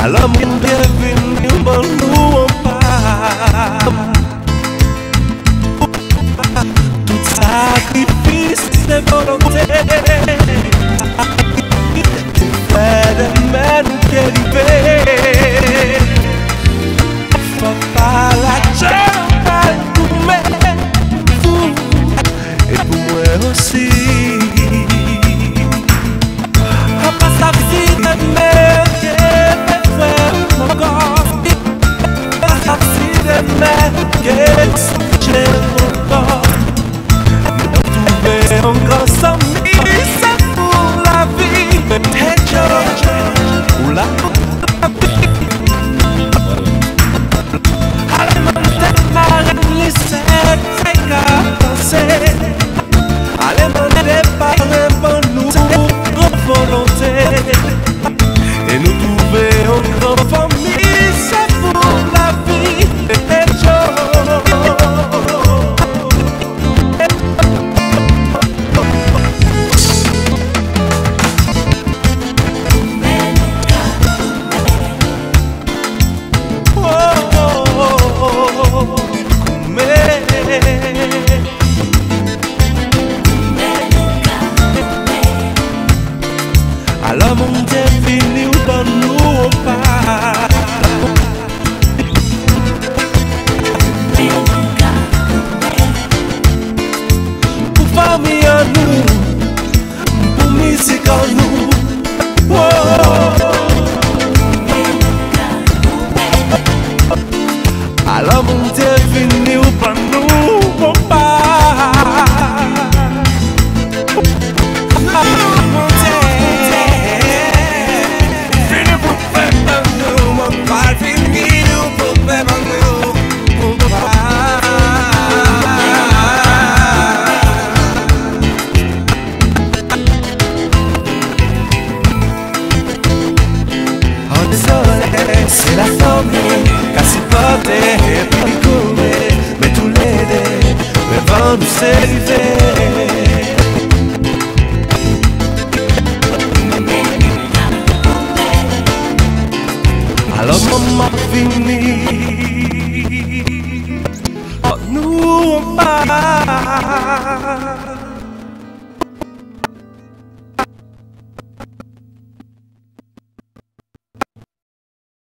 Alam yang dia bingung berlupa, untuk sacrifice dan korupsi, pada manusia diberi, kepala jalan kume, itu emosi, apa saksi dan Yes,